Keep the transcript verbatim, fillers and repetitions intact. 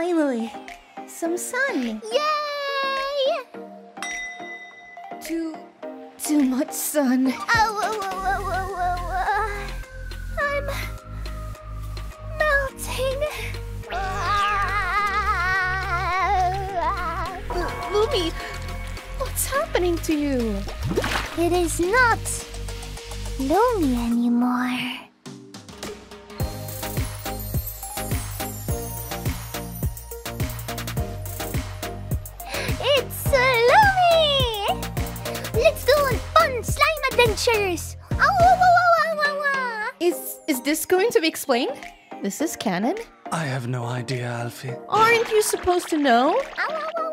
Finally, some sun. Yay! Too, too much sun. Oh, oh, oh, oh, oh, oh, oh. I'm melting. Lumi, what's happening to you? It is not Lumi anymore. Adventures! Oh, oh, oh, oh, oh, oh. Is is this going to be explained? This is canon? I have no idea, Alfie. Aren't you supposed to know? Oh, oh, oh.